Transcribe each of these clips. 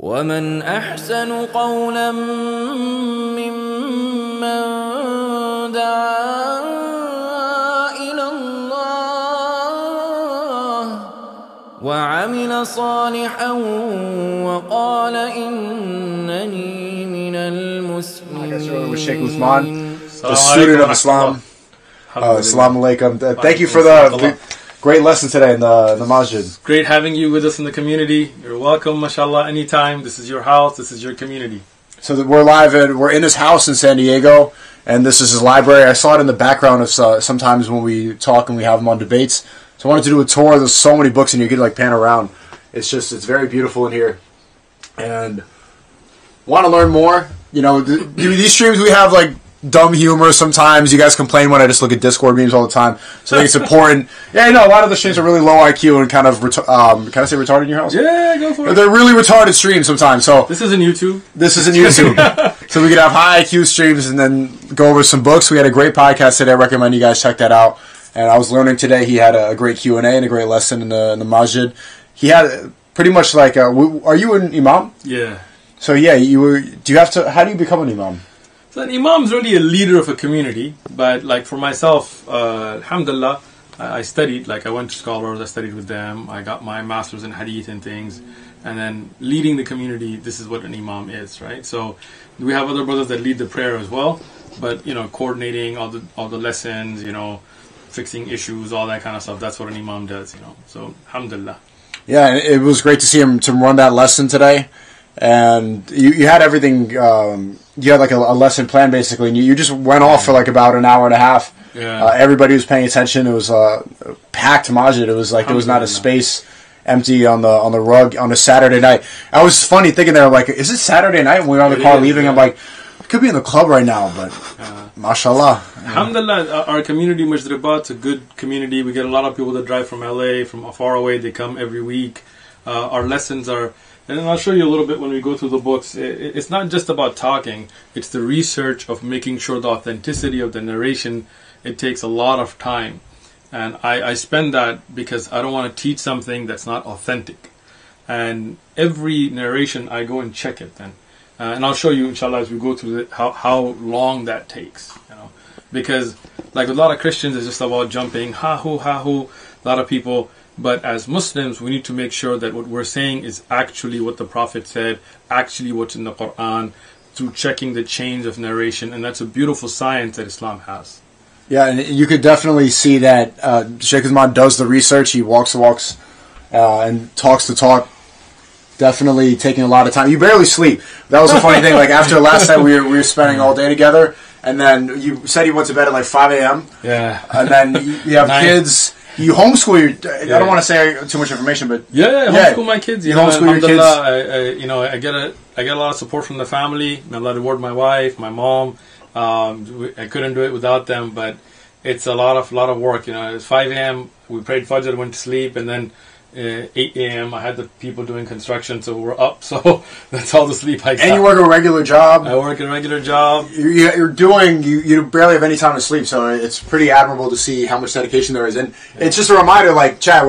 وَمَنْ أَحْسَنُ قَوْلًا مِّمَّنْ دَعَا إِلَى اللَّهِ وَعَمِلَ صَالِحًا وَقَالَ إِنَّنِي مِنَ الْمُسْلِمِينَ. Sheikh Uthman, the student of Islam. Assalamu alaikum. Thank you for the great lesson today in the masjid. It's great having you with us in the community. You're welcome, mashallah, anytime. This is your house, this is your community. So that we're live, we're in this house in San Diego, and this is his library. I saw it in the background of sometimes when we talk and we have them on debates. So I wanted to do a tour. There's so many books, and you could like pan around. It's very beautiful in here, and want to learn more. You know, these streams we have like dumb humor sometimes. You guys complain when I just look at Discord memes all the time. So I think it's important. Yeah, I know a lot of the streams are really low IQ and kind of can I say retarded in your house? Yeah, go for it. They're really retarded streams sometimes. So this isn't YouTube. This isn't YouTube. So we could have high IQ streams and then go over some books. We had a great podcast today. I recommend you guys check that out. And I was learning today. He had a great Q&A and a great lesson in the masjid. He had pretty much like are you an imam? Yeah. So yeah, you were. Do you have to? How do you become an imam? So an imam is really a leader of a community, but like for myself, alhamdulillah, I studied, like I went to scholars, I studied with them, I got my master's in hadith and things, and then leading the community, this is what an imam is, right? So we have other brothers that lead the prayer as well, but you know, coordinating all the lessons, you know, fixing issues, all that kind of stuff, that's what an imam does, you know, so alhamdulillah. Yeah, it was great to see him to run that lesson today. And you had everything, you had like a lesson plan basically, and you just went off for like about an hour and a half. Yeah. Everybody was paying attention. It was a packed masjid. It was like there was not a space empty on the rug on a Saturday night. I was funny thinking there, like, is it Saturday night? When we were on the car leaving, yeah. I'm like, I could be in the club right now, but mashallah. Alhamdulillah, our community, Majdrabat, it's a good community. We get a lot of people that drive from LA, from far away. They come every week. Our lessons are... And I'll show you a little bit when we go through the books. It's not just about talking. It's the research of making sure the authenticity of the narration. It takes a lot of time. And I spend that because I don't want to teach something that's not authentic. And every narration, I go and check it then. And I'll show you, inshallah, as we go through it, how long that takes. You know, because like a lot of Christians, it's just about jumping, ha-hoo, ha-hoo. A lot of people... But as Muslims, we need to make sure that what we're saying is actually what the Prophet said, actually what's in the Quran, through checking the change of narration. And that's a beautiful science that Islam has. Yeah, and you could definitely see that Sheikh Uthman does the research. He walks the walks and talks the talk. Definitely taking a lot of time. You barely sleep. That was a funny thing. Like after last night, we were spending all day together. And then you said you went to bed at like 5 a.m. Yeah. And then you have kids... You homeschool your... I don't want to say too much information, but... Yeah, homeschool my kids. You know, homeschool your kids. I get a lot of support from the family. And I reward my wife, my mom. I couldn't do it without them, but it's a lot of work. You know, it's 5 a.m. We prayed Fajr, went to sleep, and then 8 a.m. I had the people doing construction, so we're up. So that's all the sleep I got. And you work a regular job. I work a regular job. You barely have any time to sleep, so it's pretty admirable to see how much dedication there is. And it's just a reminder, like, Chad,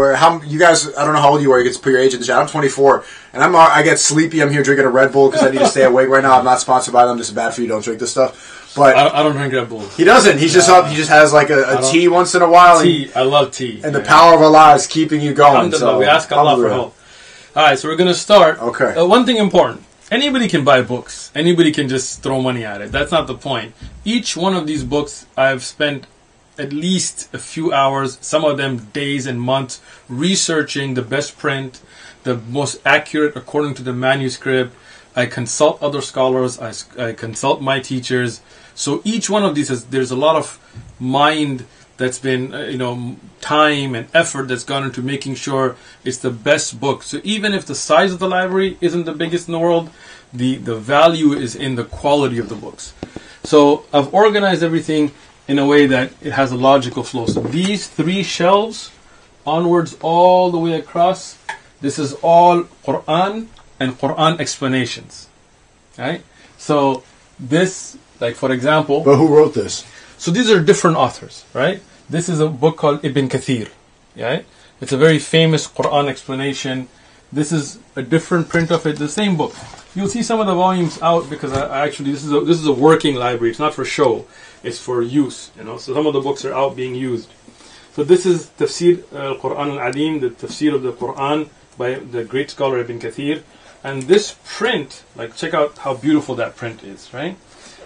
you guys, I don't know how old you are, you get to put your age in the chat. I'm 24, and I get sleepy. I'm here drinking a Red Bull because I need to stay awake right now. I'm not sponsored by them. This is bad for you. Don't drink this stuff. But I don't drink Red Bull. He doesn't. He's just up. He just has like a tea once in a while. Tea. I love tea. And the power of Allah is keeping you going. So we ask Allah for help. All right, so we're going to start. Okay. One thing important. Anybody can buy books. Anybody can just throw money at it. That's not the point. Each one of these books, I've spent at least a few hours, some of them days and months, researching the best print, the most accurate according to the manuscript. I consult other scholars. I consult my teachers. So each one of these, there's a lot of mind that's been, time and effort that's gone into making sure it's the best book. So even if the size of the library isn't the biggest in the world, the value is in the quality of the books. So I've organized everything in a way that it has a logical flow. So these three shelves, onwards all the way across, this is all Quran and Quran explanations, right? So this... Like, for example... But who wrote this? So these are different authors, right? This is a book called Ibn Kathir, right? It's a very famous Qur'an explanation This is a different print of it, the same book. You'll see some of the volumes out because I actually, this is a working library. It's not for show, it's for use, you know. So some of the books are out being used. So this is Tafsir al-Quran al-Adeem, the Tafsir of the Quran by the great scholar Ibn Kathir. And this print, like, check out how beautiful that print is, right?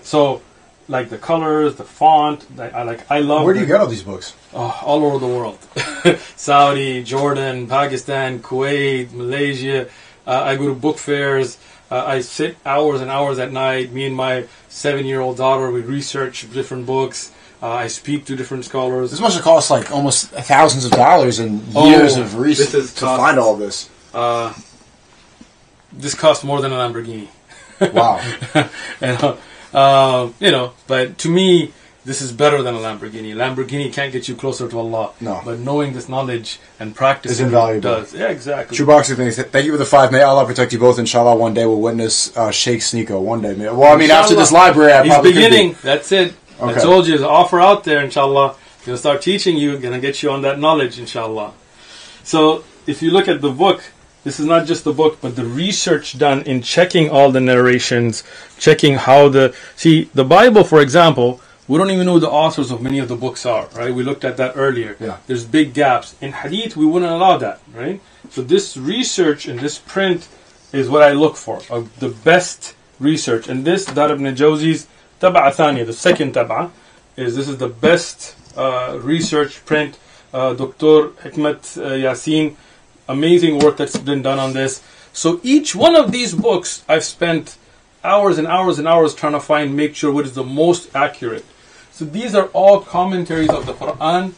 So, like, the colors, the font, I love. Where do you get all these books? Oh, all over the world. Saudi, Jordan, Pakistan, Kuwait, Malaysia. I go to book fairs. I sit hours and hours at night. Me and my 7-year-old daughter, we research different books. I speak to different scholars. This must have cost, like, almost thousands of dollars and years of research to find all this. This costs more than a Lamborghini. Wow. You know, but to me, this is better than a Lamborghini. Lamborghini can't get you closer to Allah. No. But knowing this knowledge and practice is invaluable. Does. Yeah, exactly. Chewboxer things. Thank you for the 5. May Allah protect you both. Inshallah, one day we'll witness Sheikh SNEAKO. One day. Well, I mean, inshallah. After this library, I probably could be. He's beginning. That's it. Okay. I told you, there's an offer out there, inshallah. Going to start teaching you. Going to get you on that knowledge, inshallah. So, if you look at the book, this is not just the book, but the research done in checking all the narrations, checking how the... See, the Bible, for example, we don't even know who the authors of many of the books are, right? We looked at that earlier. Yeah. There's big gaps. In Hadith, we wouldn't allow that, right? So this research and this print is what I look for, the best research. And this, Dar ibn Jawzi's Tab'a Thaniya, the second Tab'a, this is the best research print. Dr Hikmat Yasin, amazing work that's been done on this. So each one of these books, I've spent hours and hours and hours trying to find, make sure what is the most accurate. So these are all commentaries of the Quran,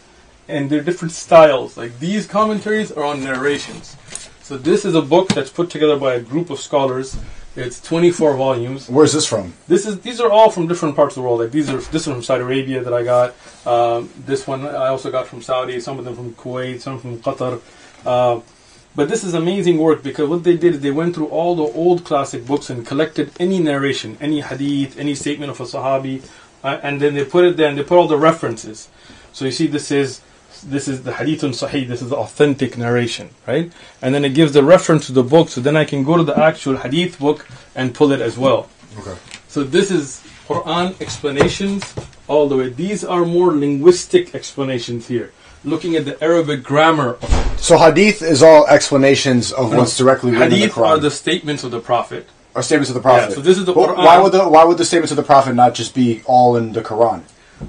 and they're different styles. Like, these commentaries are on narrations. So this is a book that's put together by a group of scholars. It's 24 volumes. Where's this from? These are all from different parts of the world. Like, this one from Saudi Arabia that I got. This one I also got from Saudi. Some of them from Kuwait. Some from Qatar. But this is amazing work, because what they did is they went through all the old classic books and collected any narration, any hadith, any statement of a sahabi, and then they put it there and they put all the references. So you see, this is the hadithun sahih, this is the authentic narration, right? And then it gives the reference to the book, so then I can go to the actual hadith book and pull it as well. Okay. So this is Quran explanations all the way. These are more linguistic explanations here, looking at the Arabic grammar of it. So hadith is all explanations of what's directly written in the Quran. Hadith are the statements of the Prophet. Or statements of the Prophet. Yeah, so this is the Quran. Why would the statements of the Prophet not just be all in the Quran?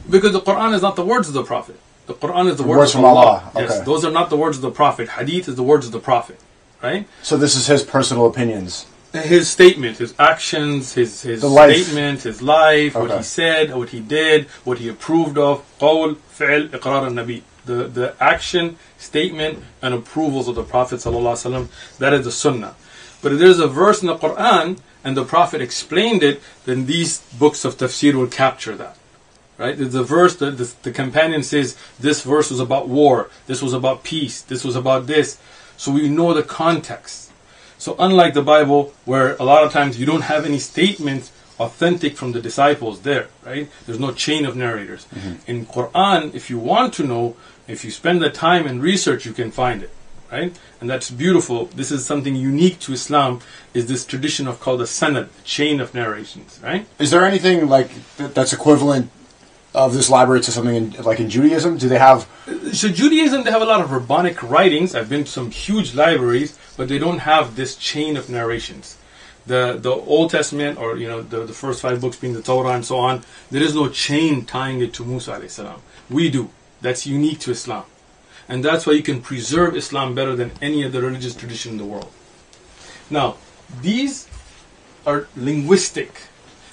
Because the Quran is not the words of the Prophet. The Quran is the words from Allah. Okay. Yes, those are not the words of the Prophet. Hadith is the words of the Prophet, right? So this is his personal opinions. His statement, his actions, his life, okay. What he said, what he did, what he approved of. Qawl, fi'l, iqrar al-Nabi. The action, statement, and approvals of the Prophet ﷺ, that is the Sunnah. But if there's a verse in the Quran and the Prophet explained it, then these books of tafsir will capture that. Right? There's a verse that the companion says, this verse was about war, this was about peace, this was about this. So we know the context. So unlike the Bible, where a lot of times you don't have any statements authentic from the disciples there, right? There's no chain of narrators. Mm-hmm. In Quran, if you want to know, if you spend the time and research, you can find it, right? And that's beautiful. This is something unique to Islam, is this tradition of called the sanad, chain of narrations, right? Is there anything like that's equivalent of this library to something in, like in Judaism? Do they have... So Judaism, they have a lot of rabbinic writings. I've been to some huge libraries, but they don't have this chain of narrations. The Old Testament, or you know, the first 5 books being the Torah and so on, there is no chain tying it to Musa alayhi salam. We do. That's unique to Islam. And that's why you can preserve Islam better than any other religious tradition in the world. Now, these are linguistic,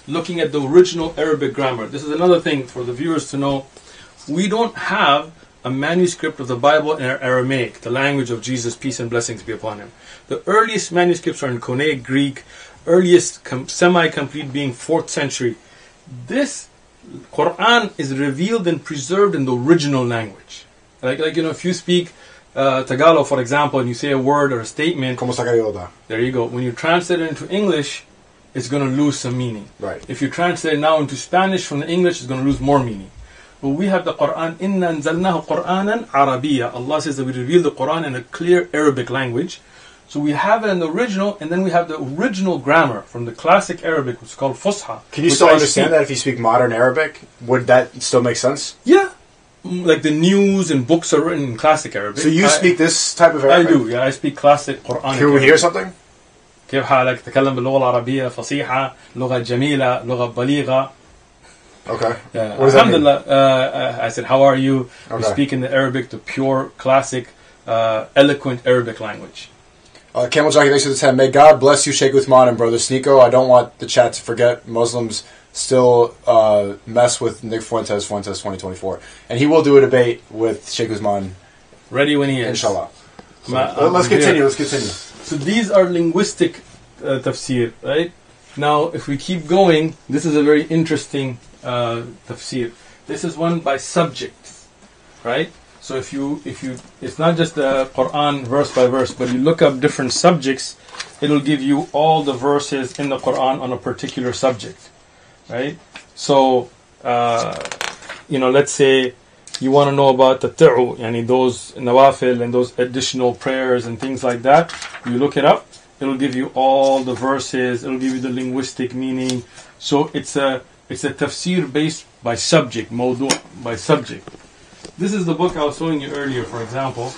looking at the original Arabic grammar. This is another thing for the viewers to know. We don't have a manuscript of the Bible in Aramaic, the language of Jesus, peace and blessings be upon him. The earliest manuscripts are in Koine Greek, earliest semi-complete being 4th century. This Quran is revealed and preserved in the original language. Like you know, if you speak Tagalog, for example, and you say a word or a statement, there you go. When you translate it into English, it's going to lose some meaning. Right. If you translate it now into Spanish from the English, it's going to lose more meaning. But we have the Quran. Inna anzalnahu Qur'anan Arabiyya. Allah says that we reveal the Quran in a clear Arabic language. So we have an original, and then we have the original grammar from the classic Arabic, which is called Fusha. Can you still understand that if you speak modern Arabic? Would that still make sense? Yeah. Like the news and books are written in classic Arabic. So you speak this type of Arabic? I do, yeah. I speak classic Quranic. Can we hear something? كيف حالك؟ تكلم باللغة العربية فصيحة، لغة جميلة، لغة بليغة. Okay. Yeah. What does that mean? I said, how are you? Okay. We speak in the Arabic, the pure, classic, eloquent Arabic language. Camel Jockey, thanks for the 10. May God bless you, Sheikh Uthman and Brother Sneako. I don't want the chat to forget Muslims still mess with Nick Fuentes 2024. And he will do a debate with Sheikh Uthman. Ready when he is. Inshallah. So, let's continue, let's continue. So these are linguistic tafsir, right? Now, if we keep going, this is a very interesting tafsir. This is one by subject, right? So it's not just the Quran verse by verse, but you look up different subjects, it'll give you all the verses in the Quran on a particular subject, right? So, let's say you want to know about the ta'u, yani those nawafil and those additional prayers and things like that. You look it up, it'll give you all the verses, it'll give you the linguistic meaning. So it's a tafsir based by subject, mawdu' by subject. This is the book I was showing you earlier, for example,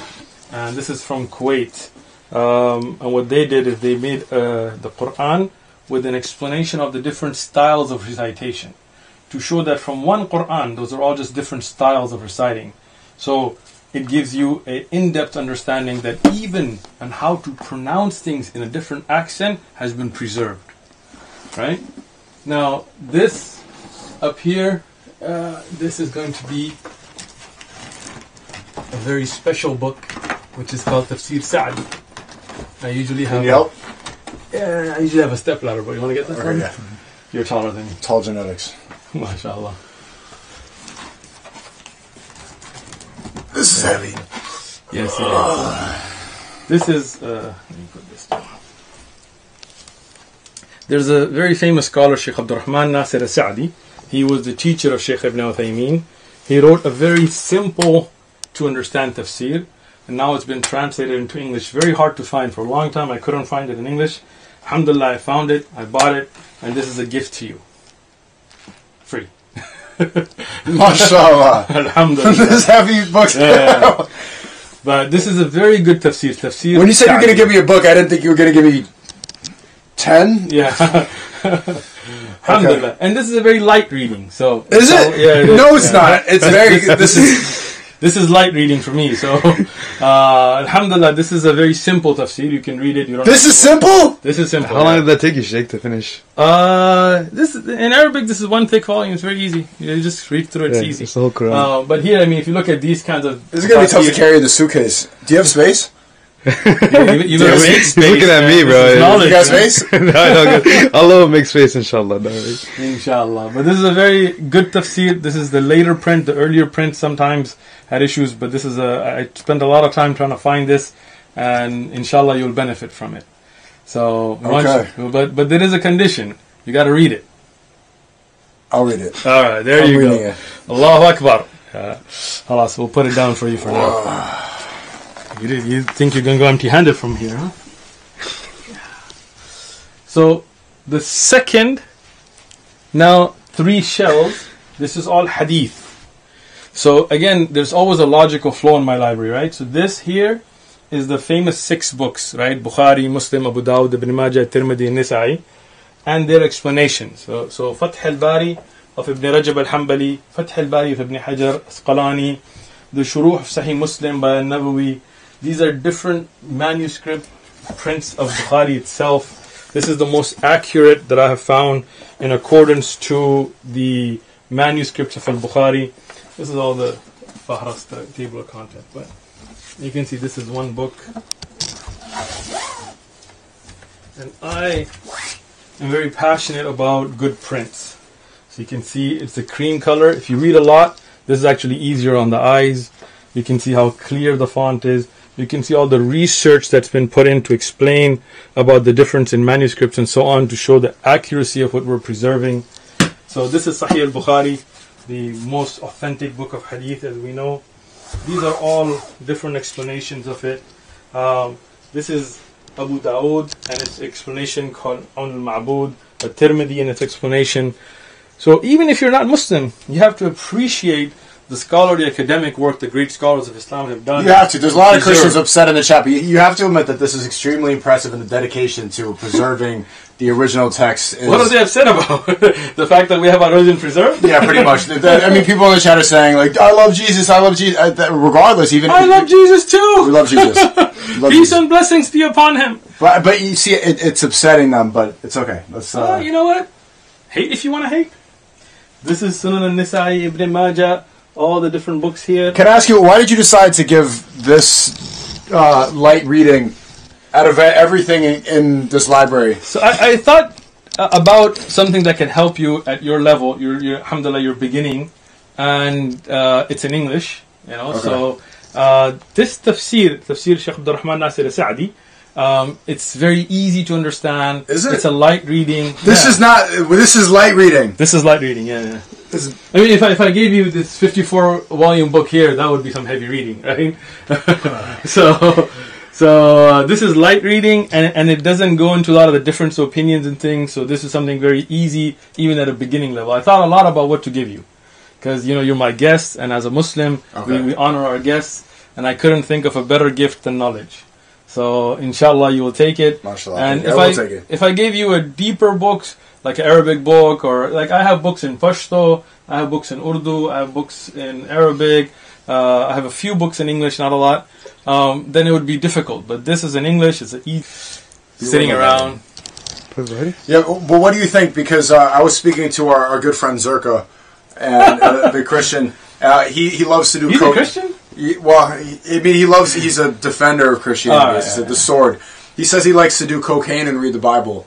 and this is from Kuwait. And what they did is they made the Quran with an explanation of the different styles of recitation, to show that from one Quran, those are all just different styles of reciting. So it gives you an in-depth understanding that even and how to pronounce things in a different accent has been preserved. Right? Now, this up here, this is going to be a very special book, which is called Tafsir Sa'di. I usually have a stepladder, but you want to get that one? Yeah. You're taller than me. Tall genetics. MashaAllah. This is heavy. Yes, it is. This is... let me put this down. There's a very famous scholar, Shaykh Abdurrahman Nasir Sa'di. He was the teacher of Shaykh ibn Utaymeen. He wrote a very simple... to understand tafsir, and now it's been translated into English. Very hard to find. For a long time I couldn't find it in English. Alhamdulillah, I found it, I bought it, and this is a gift to you. Free. MashaAllah. Alhamdulillah. This heavy book. Yeah. But this is a very good tafsir. When you said you were going to give me a book, I didn't think you were going to give me 10. Yeah. Alhamdulillah. Okay. And this is a very light reading. So is it? Yeah, it is. No, it's not. It's very good. This is light reading for me, so alhamdulillah, this is a very simple tafsir. You can read it. You don't this is simple? This is simple. How long did that take you, Sheikh, to finish? In Arabic, this is one thick volume. It's very easy. You just read through it. It's easy. It's the whole Quran. But here, I mean, if you look at these kinds of... This is going to be tough to carry in the suitcase. Do you have space? You have space? He's looking at me, bro. You got space? No. Allah will make space, inshallah. Inshallah. But this is a very good tafsir. This is the later print. The earlier print sometimes had issues, but this is I spent a lot of time trying to find this, and inshallah you'll benefit from it. So, but there is a condition. You got to read it. I'll read it. All right, there you go. It. Allahu Akbar. Halas, we'll put it down for you for now. You think you're going to go empty-handed from here, huh? So, the second, now three shelves, this is all hadith. So, again, there's always a logical flow in my library, right? So, this here is the famous 6 books, right? Bukhari, Muslim, Abu Dawud, Ibn Majah, Tirmidhi, and Nisa'i, and their explanations. So Fath al-Bari of Ibn Rajab al-Hambali, Fath al-Bari of Ibn Hajar Asqalani, the Shuruh of Sahih Muslim by Nawawi. These are different manuscript prints of Bukhari itself. This is the most accurate that I have found in accordance to the manuscripts of Al-Bukhari. This is all the Fahrasta table of content. But you can see this is one book. And I am very passionate about good prints. So you can see it's a cream color. If you read a lot, this is actually easier on the eyes. You can see how clear the font is. You can see all the research that's been put in to explain about the difference in manuscripts and so on to show the accuracy of what we're preserving. So this is Sahih al-Bukhari, the most authentic book of hadith as we know. These are all different explanations of it. This is Abu Dawud and its explanation called Uun al-Ma'bud, the Tirmidhi and its explanation. So even if you're not Muslim, you have to appreciate the scholarly academic work the great scholars of Islam have done. You have to. There's a lot of Christians upset in the chat, but you have to admit that this is extremely impressive in the dedication to preserving the original text. What are they upset about? The fact that we have our religion preserved? Yeah, pretty much. I mean, people in the chat are saying, like, I love Jesus, I love Jesus. Regardless, even... I love Jesus, too! We love Jesus. Peace and blessings be upon him. But you see, it's upsetting them, but it's okay. Let's, well, you know what? Hate if you want to hate. This is Sunan al-Nisa'i, Ibn Majah, all the different books here. Can I ask you, why did you decide to give this light reading out of everything in this library? So I thought about something that can help you at your level, your alhamdulillah, your beginning, and it's in English, you know. Okay. So this tafsir Shaykh Abdurrahman Nasir Sa'di, it's very easy to understand. Is it? It's a light reading. This is not, this is light reading. This is light reading, yeah. I mean, if I gave you this 54-volume book here, that would be some heavy reading, right? So this is light reading, and it doesn't go into a lot of the difference of opinions and things, so this is something very easy, even at a beginning level. I thought a lot about what to give you, because, you know, you're my guest, and as a Muslim, okay, we honor our guests, and I couldn't think of a better gift than knowledge. So, inshallah, you will take it. Mashallah. And if I gave you a deeper book, like an Arabic book, or like I have books in Pashto, I have books in Urdu, I have books in Arabic, I have a few books in English, not a lot, then it would be difficult. But this is in English, it's easy, sitting around. Yeah, well, what do you think? Because I was speaking to our good friend Zerka, and the Christian. He loves to do... He's a Christian? He loves... He's a defender of Christianity. He's the sword. He says he likes to do cocaine and read the Bible.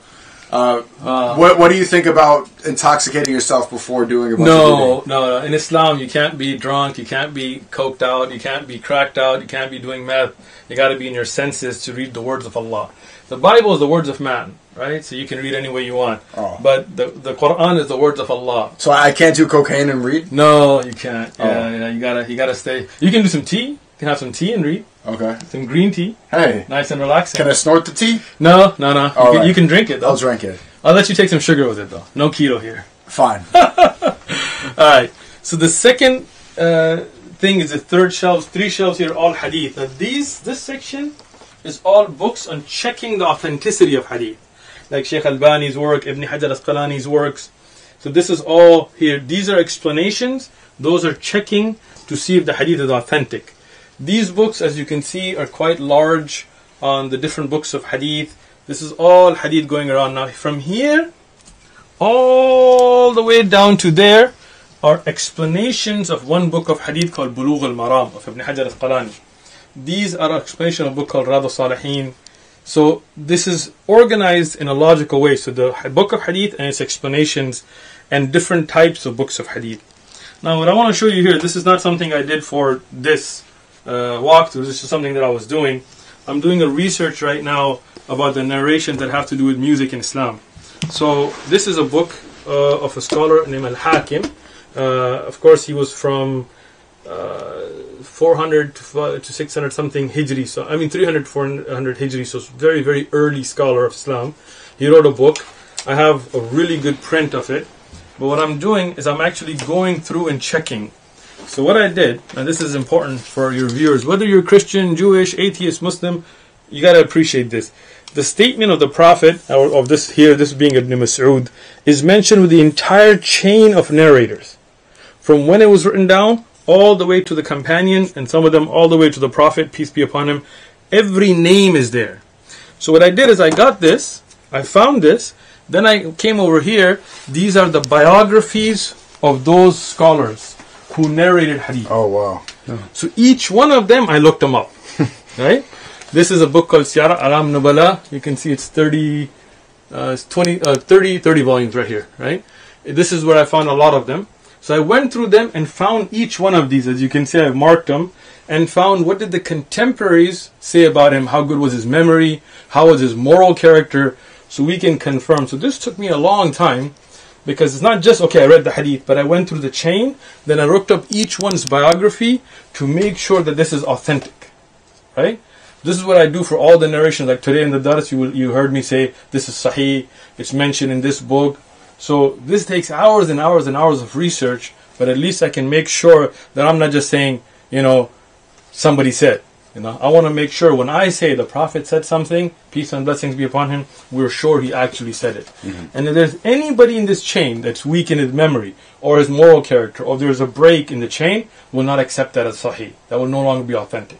What do you think about intoxicating yourself before doing a bunch of... No. In Islam, you can't be drunk, you can't be coked out, you can't be cracked out, you can't be doing meth. You got to be in your senses to read the words of Allah. The Bible is the words of man, right? So you can read any way you want. Oh. But the Quran is the words of Allah. So I can't do cocaine and read? No, you can't. Oh. Yeah, you gotta stay. You can do some tea. You can have some tea and read. Okay. Some green tea. Hey. Nice and relaxing. Can I snort the tea? No. You can drink it, though. I'll drink it. I'll let you take some sugar with it, though. No keto here. Fine. Alright. So the second thing is the third shelves. Three shelves here, all hadith. And this section is all books on checking the authenticity of hadith, like Shaykh Albani's work, Ibn Hajar Asqalani's works. So this is all here. These are explanations. Those are checking to see if the hadith is authentic. These books, as you can see, are quite large on the different books of hadith. This is all hadith going around. Now from here all the way down to there are explanations of one book of hadith called Bulugh al-Maram of Ibn Hajar Asqalani. These are explanation of a book called Riyadh al-Salihin. So this is organized in a logical way. So the book of hadith and its explanations and different types of books of hadith. Now what I want to show you here, this is not something I did for this walkthrough. This is something that I was doing. I'm doing a research right now about the narrations that have to do with music in Islam. So this is a book of a scholar named Al-Hakim. Of course he was from 400 to 600 something Hijri, so I mean 300 to 400 Hijri, so very, very early scholar of Islam. He wrote a book. I have a really good print of it, but what I'm doing is I'm actually going through and checking. So what I did, and this is important for your viewers, whether you're Christian, Jewish, atheist, Muslim, you got to appreciate this. The statement of the Prophet, or of this here, this being Ibn Mas'ud, is mentioned with the entire chain of narrators, from when it was written down all the way to the companions, and some of them all the way to the Prophet, peace be upon him. Every name is there. So what I did is I got this, I found this, then I came over here. These are the biographies of those scholars who narrated hadith. Oh, wow. Yeah. So each one of them, I looked them up. Right? This is a book called Siyara Alam Nubala. You can see it's 30 volumes right here, right? This is where I found a lot of them. So I went through them and found each one of these. As you can see, I've marked them and found what did the contemporaries say about him. How good was his memory? How was his moral character? So we can confirm. So this took me a long time because it's not just, okay, I read the hadith, but I went through the chain. Then I looked up each one's biography to make sure that this is authentic, right? This is what I do for all the narrations. Like today in the Dars, you heard me say, this is Sahih, it's mentioned in this book. So this takes hours and hours and hours of research, but at least I can make sure that I'm not just saying, you know, somebody said. You know, I want to make sure when I say the Prophet said something, peace and blessings be upon him, we're sure he actually said it. Mm-hmm. And if there's anybody in this chain that's weak in his memory or his moral character, or there's a break in the chain, we'll not accept that as Sahih. That will no longer be authentic.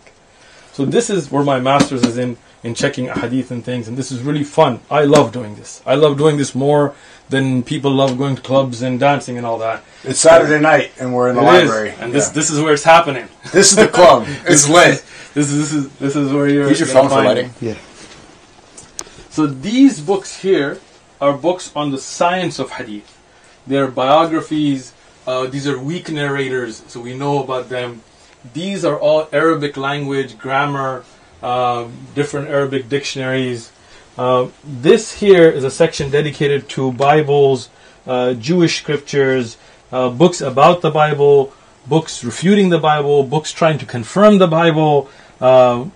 So this is where my master's is in checking hadith and things, and this is really fun. I love doing this. I love doing this more than people love going to clubs and dancing and all that. It's Saturday night and we're in the library. And this is where it's happening. This is the club. It's lit. This is where you're. Use your phone for lighting. Yeah. So these books here are books on the science of hadith. They're biographies. These are weak narrators, so we know about them. These are all Arabic language grammar, different Arabic dictionaries. This here is a section dedicated to Bibles, Jewish scriptures, books about the Bible, books refuting the Bible, books trying to confirm the Bible,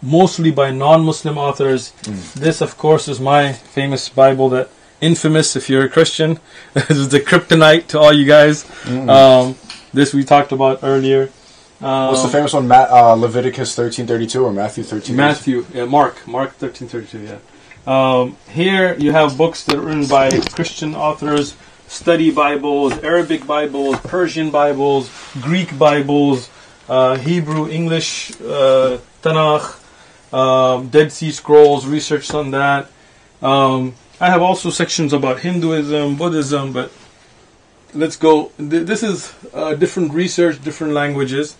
mostly by non-Muslim authors. Mm. This, of course, is my famous Bible, that infamous, if you're a Christian. This is the kryptonite to all you guys. Mm. This we talked about earlier. What's the famous one? Leviticus 13:32 or Matthew 13:32? Matthew, yeah, Mark 13:32, yeah. Here you have books that are written by Christian authors, study Bibles, Arabic Bibles, Persian Bibles, Greek Bibles, Hebrew, English, Tanakh, Dead Sea Scrolls, research on that. I have also sections about Hinduism, Buddhism, but let's go. This is different research, different languages.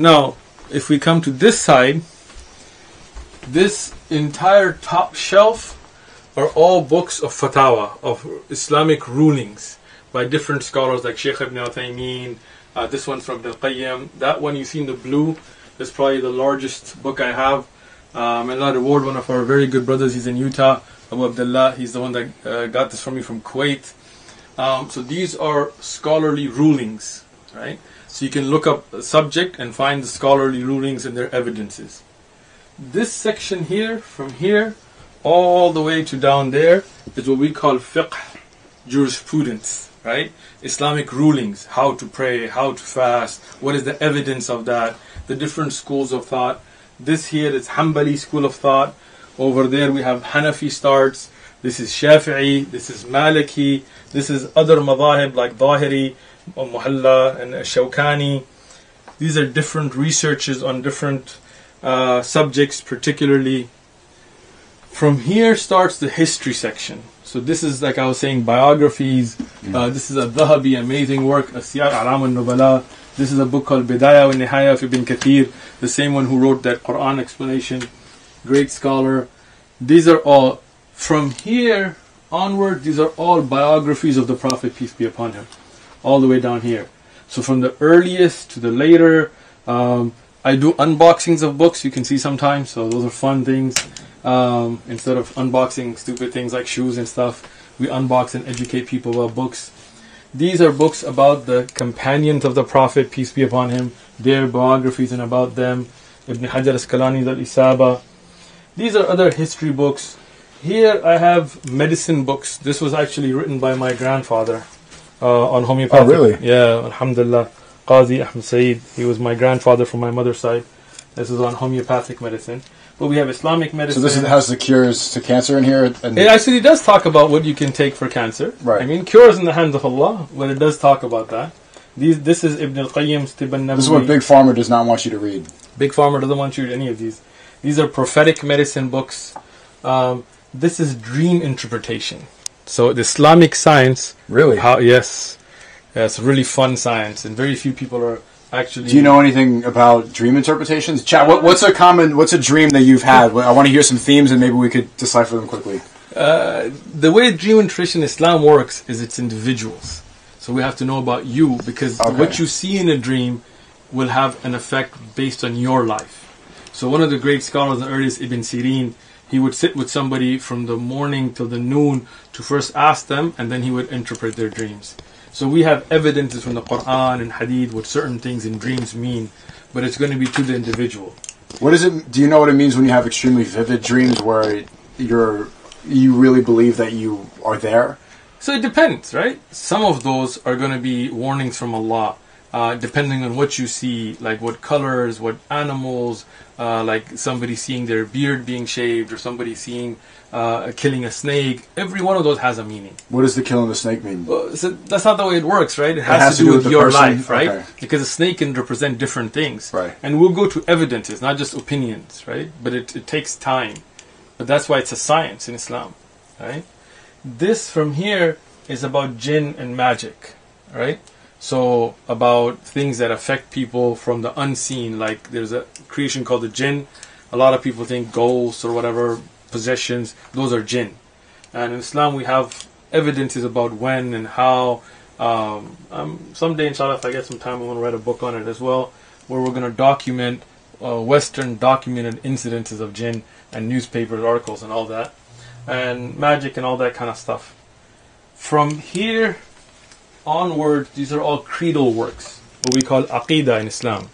Now, if we come to this side, this entire top shelf are all books of fatawa, of Islamic rulings by different scholars like Shaykh ibn Utaymeen. This one's from Ibn al-Qayyim. That one you see in the blue is probably the largest book I have. And I'll reward one of our very good brothers. He's in Utah, Abu Abdullah. He's the one that got this for me from Kuwait. So these are scholarly rulings, right? So you can look up a subject and find the scholarly rulings and their evidences. This section here, from here, all the way to down there, is what we call fiqh, jurisprudence, right? Islamic rulings, how to pray, how to fast, what is the evidence of that, the different schools of thought. This here is Hanbali school of thought. Over there we have Hanafi starts. This is Shafi'i, this is Maliki, this is other madhahib like Zahiri, Muhalla, and Shawkani. These are different researches on different subjects, particularly. From here starts the history section. So this is, like I was saying, biographies. This is a Dhahabi, amazing work, Asyar Alam al-Nubala. This is a book called Bidaya wa Nihaya of Ibn Kathir, the same one who wrote that Quran explanation. Great scholar. These are all, from here onward, these are all biographies of the Prophet, peace be upon him, all the way down here. So from the earliest to the later, I do unboxings of books, you can see sometimes, so those are fun things. Instead of unboxing stupid things like shoes and stuff, we unbox and educate people about books. These are books about the companions of the Prophet, peace be upon him, their biographies and about them, Ibn Hajar Asqalani, Al-Isaba. These are other history books. Here I have medicine books. This was actually written by my grandfather on homeopathy. Oh, really? Yeah, alhamdulillah. Qazi Ahmed Saeed, he was my grandfather from my mother's side. This is on homeopathic medicine. But we have Islamic medicine. So this has the cures to cancer in here? And it actually does talk about what you can take for cancer. Right. I mean, cure is in the hands of Allah, but it does talk about that. This is Ibn al-Qayyim's Tibban Nabawi. This is what Big Pharma does not want you to read. Big Pharma doesn't want you to read any of these. These are prophetic medicine books. This is dream interpretation. So the Islamic science. Really? Yes. Yeah, it's a really fun science, and very few people are... Actually, do you know anything about dream interpretations? Chat, what's a dream that you've had? I want to hear some themes and maybe we could decipher them quickly. The way dream interpretation in Islam works is it's individuals. So we have to know about you, because what you see in a dream will have an effect based on your life. So one of the great scholars, the earliest Ibn Sirin, he would sit with somebody from the morning till the noon to first ask them, and then he would interpret their dreams. So we have evidences from the Quran and Hadith what certain things in dreams mean, but it's going to be to the individual. What is it? Do you know what it means when you have extremely vivid dreams where you really believe that you are there? So it depends, right? Some of those are going to be warnings from Allah, depending on what you see, like what colors, what animals, like somebody seeing their beard being shaved, or somebody seeing killing a snake. Every one of those has a meaning. What does the killing the snake mean? Well, so that's not the way it works, right? It has to do with your life, right? Okay. Because a snake can represent different things. Right. And we'll go to evidences, not just opinions, right? But it takes time. But that's why it's a science in Islam, right? This from here is about jinn and magic, right? So about things that affect people from the unseen, like there's a creation called the jinn. A lot of people think ghosts or whatever, possessions, those are jinn. And in Islam we have evidences about when and how. Someday, inshallah, if I get some time, I want to write a book on it as well, where we're going to document Western documented incidences of jinn and newspapers, articles and all that, and magic and all that kind of stuff. From here onwards, these are all creedal works, what we call aqidah in Islam.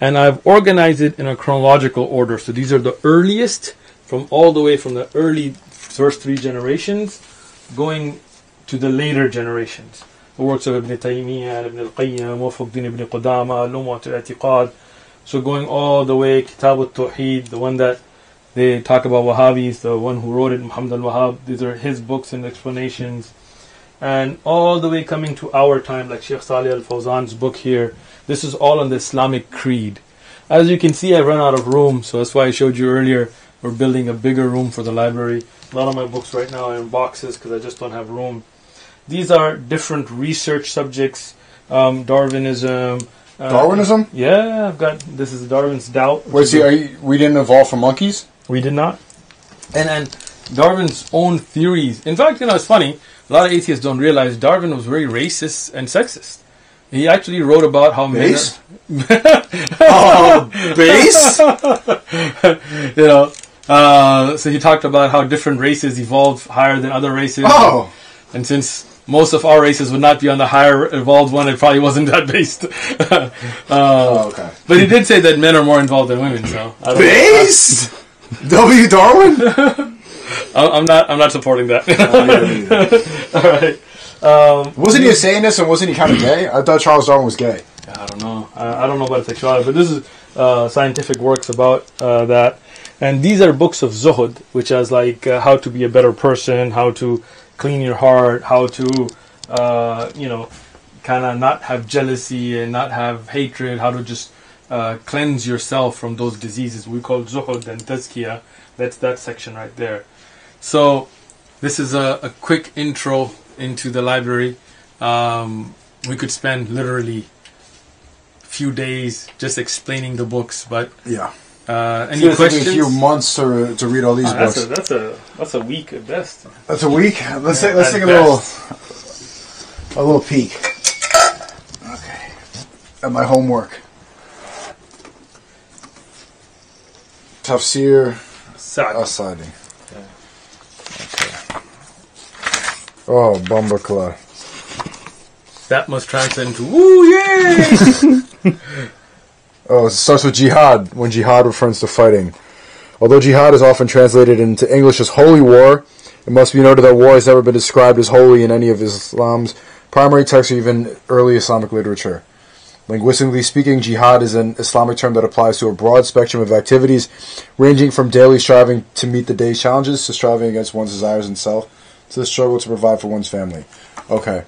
And I've organized it in a chronological order. So these are the earliest, from all the way from the early first three generations, going to the later generations. The works of Ibn Taymiyyah, Ibn al-Qayyim, Mufaddin Ibn Qudama, Lum'at al-I'tiqad. So going all the way, Kitab al-Tawheed, the one that they talk about Wahhabis, the one who wrote it, Muhammad al-Wahhab. These are his books and explanations. And all the way coming to our time, like Sheikh Salih al-Fawzan's book here. This is all on the Islamic creed. As you can see, I've run out of room, so that's why I showed you earlier. We're building a bigger room for the library. A lot of my books right now are in boxes because I just don't have room. These are different research subjects. Darwinism. Darwinism? Yeah, I've got, this is Darwin's doubt. Wait, see, we didn't evolve from monkeys? We did not. And Darwin's own theories. In fact, you know, it's funny. A lot of atheists don't realize Darwin was very racist and sexist. He actually wrote about how base? Men are... Oh, base? You know, so he talked about how different races evolved higher than other races. Oh. And since most of our races would not be on the higher evolved one, it probably wasn't that based. Oh, okay. But he did say that men are more involved than women, so... Based? W. Darwin? I'm not supporting that. All right. Wasn't he a Satanist, and wasn't he kind of gay? I thought Charles Darwin was gay. I don't know. I don't know about sexuality, but this is scientific works about that. And these are books of Zuhud, which has like how to be a better person, how to clean your heart, how to you know, kind of not have jealousy and not have hatred, how to just cleanse yourself from those diseases. We call Zuhud and Tazkiyah. That's that section right there. So this is a quick intro into the library. We could spend literally a few days just explaining the books, but yeah. Any questions? A few months to read all these books. That's a week at best. That's a week. Let's take a little peek. Okay, at my homework. Tafsir Sa'di. Okay. Oh, Bumbaclaw. That must translate into woo, yay! Oh, it starts with jihad, when jihad refers to fighting. Although jihad is often translated into English as holy war, it must be noted that war has never been described as holy in any of Islam's primary texts or even early Islamic literature. Linguistically speaking, jihad is an Islamic term that applies to a broad spectrum of activities, ranging from daily striving to meet the day's challenges, to striving against one's desires and self, to the struggle to provide for one's family. Okay,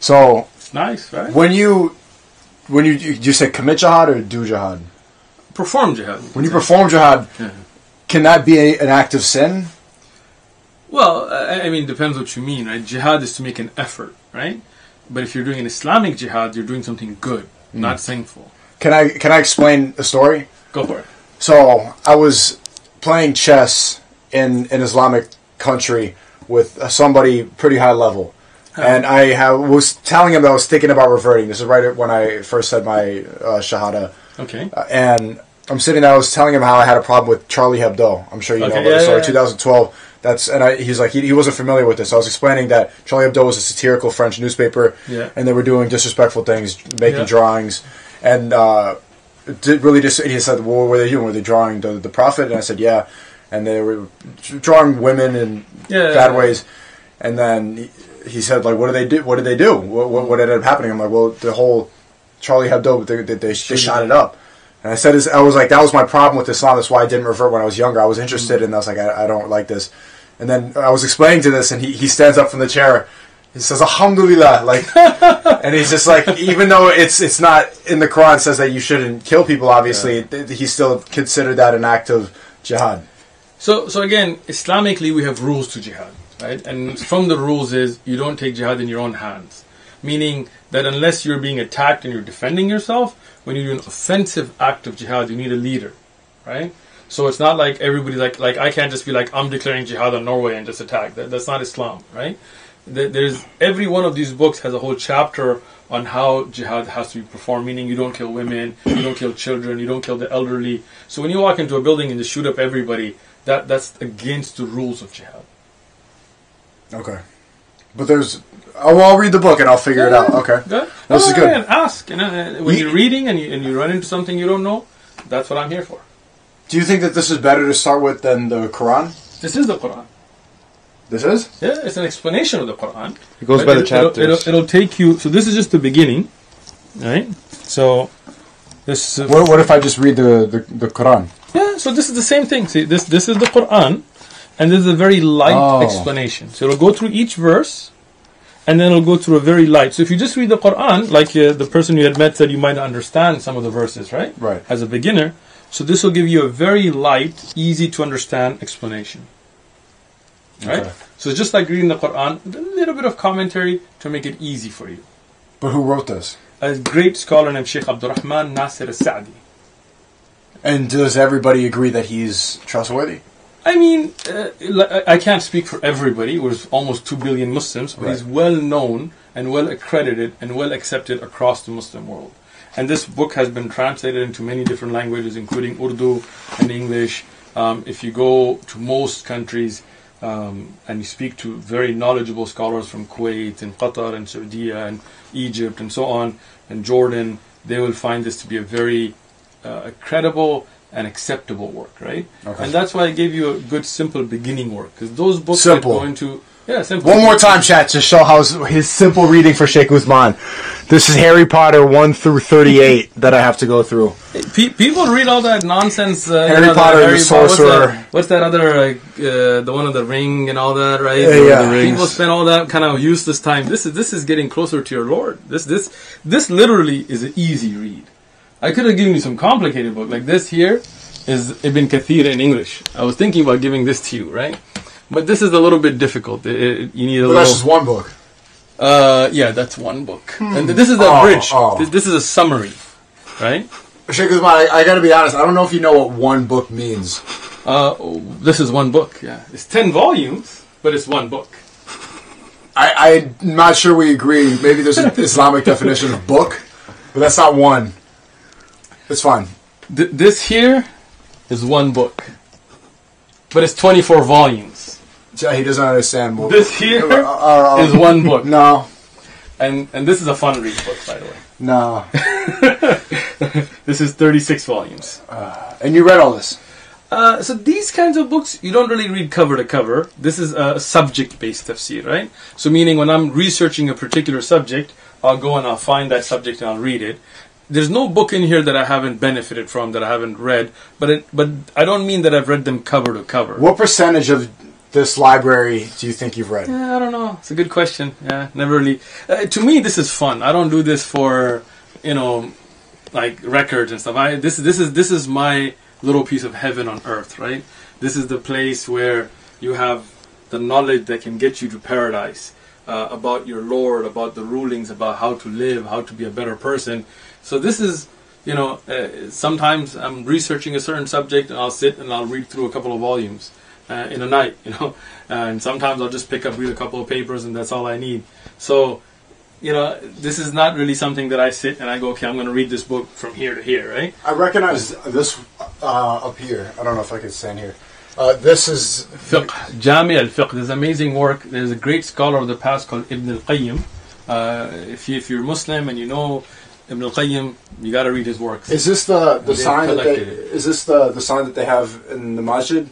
so it's nice, right? When you say commit jihad or do jihad, perform jihad. When you perform jihad, can that be an act of sin? Well, I mean, depends what you mean, right? Jihad is to make an effort, right? But if you're doing an Islamic jihad, you're doing something good, not sinful. Can I explain a story? Go for it. So I was playing chess in an Islamic country with somebody pretty high level, and I was telling him that I was thinking about reverting. This is right when I first said my shahada. Okay. And I'm sitting there. I was telling him how I had a problem with Charlie Hebdo. I'm sure you know about the story. 2012. He's like, he wasn't familiar with this. I was explaining that Charlie Hebdo was a satirical French newspaper, and they were doing disrespectful things, making drawings, and really just idiots at the war. What were they doing? Were they drawing the Prophet? And I said, yeah. And they were drawing women in bad ways. And then he said, like, what did they do? What ended up happening? I'm like, well, the whole Charlie Hebdo, they shot it up. And I said, I was like, that was my problem with Islam. That's why I didn't revert when I was younger. I was interested in it. I was like, I don't like this. And then I was explaining to this, and he stands up from the chair. He says, Alhamdulillah. Like, and he's just like, even though it's not in the Quran, it says that you shouldn't kill people, obviously, he still considered that an act of jihad. So again, Islamically, we have rules to jihad, right? And from the rules is you don't take jihad in your own hands. Meaning that unless you're being attacked and you're defending yourself, when you do an offensive act of jihad, you need a leader, right? So it's not like everybody, like I can't just be like, I'm declaring jihad on Norway and just attack. That's not Islam, right? There's every one of these books has a whole chapter on how jihad has to be performed, meaning you don't kill women, you don't kill children, you don't kill the elderly. So when you walk into a building and just shoot up everybody, that's against the rules of jihad. Okay. But there's... Oh, well, I'll read the book and I'll figure it out. Okay. Good. No, this is good. And ask. You know, when you're reading and you run into something you don't know, that's what I'm here for. Do you think that this is better to start with than the Quran? This is the Quran. This is? Yeah, it's an explanation of the Quran. It goes by the chapters. It'll take you... So this is just the beginning, right? So this... What if I just read the Quran? Yeah, so this is the same thing. See, this is the Quran, and this is a very light explanation. So it'll go through each verse, and then it'll go through a very light. So if you just read the Quran, like the person you had met said, you might not understand some of the verses, right? Right. As a beginner. So this will give you a very light, easy-to-understand explanation. Right? Okay. So it's just like reading the Quran, with a little bit of commentary to make it easy for you. But who wrote this? A great scholar named Shaykh Abdurrahman Nasir Sa'di. And does everybody agree that he's trustworthy? I mean, I can't speak for everybody. There's almost 2 billion Muslims, but he's well known and well accredited and well accepted across the Muslim world. And this book has been translated into many different languages, including Urdu and English. If you go to most countries and you speak to very knowledgeable scholars from Kuwait and Qatar and Saudi and Egypt and so on, and Jordan, they will find this to be a very credible and acceptable work, right? Okay. And that's why I gave you a good, simple beginning work, because those books go into... Yeah, simple. One more time, chat, to show how his simple reading for Sheikh Uthman. This is Harry Potter 1 through 38 that I have to go through. People read all that nonsense. Harry Potter, the Sorcerer. What's that other, the one of the ring and all that, right? Yeah. People spend all that kind of useless time. This is getting closer to your Lord. This literally is an easy read. I could have given you some complicated book. Like this here is Ibn Kathir in English. I was thinking about giving this to you, right? But this is a little bit difficult. You need a little... That's just one book. Yeah, that's one book. And this is a bridge. This is a summary, right? Sheikh Uthman, I got to be honest. I don't know if you know what one book means. This is one book, yeah. It's 10 volumes, but it's one book. I'm not sure we agree. Maybe there's an Islamic definition of book, but that's not one. It's fine. This here is one book. But it's 24 volumes. He doesn't understand more. This here is one book. No. And this is a fun read book, by the way. No. This is 36 volumes. And you read all this? So these kinds of books, you don't really read cover to cover. This is a subject-based tafsir, right? So meaning when I'm researching a particular subject, I'll go and I'll find that subject and I'll read it. There's no book in here that I haven't benefited from, that I haven't read, but I don't mean that I've read them cover to cover. What percentage of this library do you think you've read? Yeah, I don't know. It's a good question. Yeah, never really. To me, this is fun. I don't do this for, like records and stuff. This is my little piece of heaven on earth, right? This is the place where you have the knowledge that can get you to paradise about your Lord, about the rulings, about how to live, how to be a better person. So this is, sometimes I'm researching a certain subject and I'll sit and I'll read through a couple of volumes in a night, and sometimes I'll just read a couple of papers and that's all I need. So, this is not really something that I sit and I go, okay, I'm going to read this book from here to here, right? I recognize this up here. I don't know if I can stand here. This is... Fiqh, Jami al-Fiqh. There's amazing work. There's a great scholar of the past called Ibn al-Qayyim. If you're Muslim and you know... Ibn al-Qayyim, you got to read his works. Is this the sign that they, is this the sign that they have in the masjid?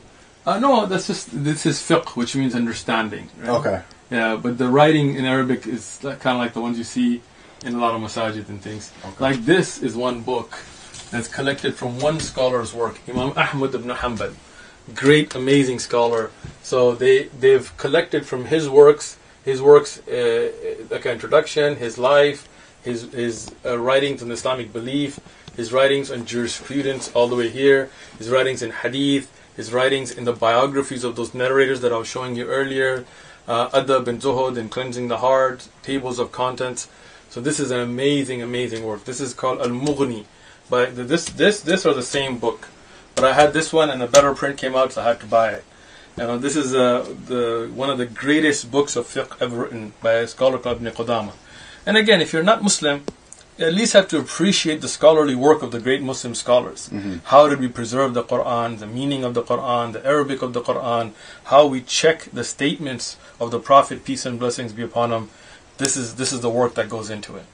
No, that's just this is fiqh, which means understanding. Right? Okay. Yeah, but the writing in Arabic is kind of like the ones you see in a lot of masajid and things. Okay. Like this is one book that's collected from one scholar's work, Imam Ahmad ibn Hanbal, great, amazing scholar. So they've collected from his works like an introduction, his life, his writings on Islamic belief, his writings on jurisprudence all the way here, his writings in hadith, his writings in the biographies of those narrators that I was showing you earlier, Adab and Zuhud and Cleansing the Heart, Tables of Contents. So this is an amazing, amazing work. This is called Al-Mughni. But this are the same book. But I had this one and a better print came out, so I had to buy it. And this is one of the greatest books of fiqh ever written by a scholar called Ibn Qudama. And again, if you're not Muslim, you at least have to appreciate the scholarly work of the great Muslim scholars. Mm-hmm. How did we preserve the Quran, the meaning of the Quran, the Arabic of the Quran, how we check the statements of the Prophet, peace and blessings be upon him. This is the work that goes into it.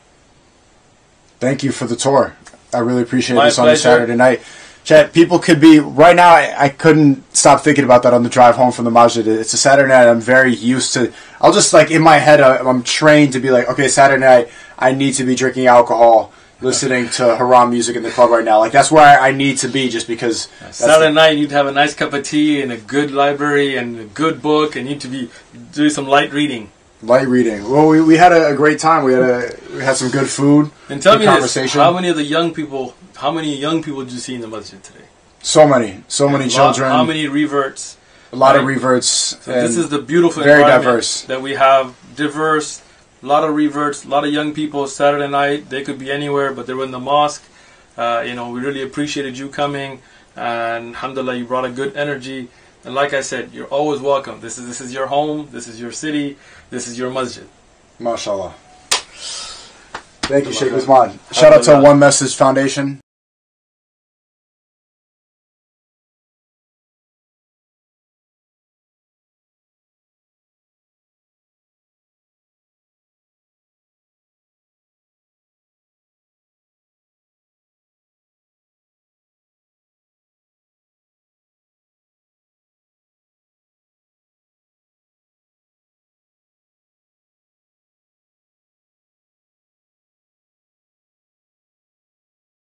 Thank you for the tour. I really appreciate this on a Saturday night. Chat, people could be, right now I couldn't stop thinking about that on the drive home from the masjid. It's a Saturday night, I'm very used to, I'll just like, in my head, I'm trained to be like, okay, Saturday night, I need to be drinking alcohol, listening to haram music in the club right now. Like, that's where I need to be, just because. Saturday night, you need to have a nice cup of tea and a good library and a good book, and you need to be doing some light reading. Light reading. Well, we had a great time. We had some good food. And tell me this, how many young people did you see in the masjid today? So many. So many children. How many reverts? A lot of reverts. So this is the beautiful environment. Very diverse. That we have. Diverse. A lot of reverts. A lot of young people. Saturday night. They could be anywhere, but they were in the mosque. You know, we really appreciated you coming. And alhamdulillah, you brought a good energy. And like I said, you're always welcome. This is your home. This is your city. This is your masjid. MashaAllah. Thank you, Sheikh Uthman. Shout out to One Message Foundation.